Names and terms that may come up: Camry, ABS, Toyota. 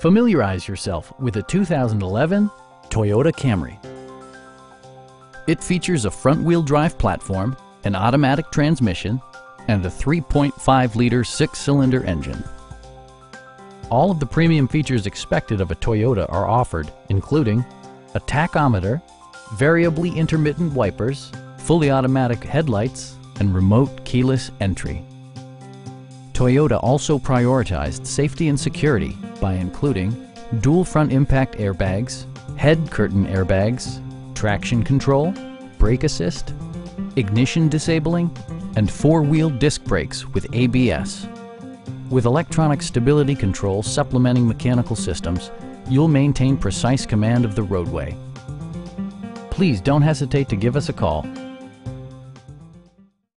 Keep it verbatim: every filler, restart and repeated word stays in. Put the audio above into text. Familiarize yourself with a two thousand eleven Toyota Camry. It features a front-wheel drive platform, an automatic transmission, and a three point five liter six-cylinder engine. All of the premium features expected of a Toyota are offered, including a tachometer, variably intermittent wipers, fully automatic headlights, and remote keyless entry. Toyota also prioritized safety and security by including dual front impact airbags, head curtain airbags, traction control, brake assist, ignition disabling, and four-wheel disc brakes with A B S. With electronic stability control supplementing mechanical systems, you'll maintain precise command of the roadway. Please don't hesitate to give us a call.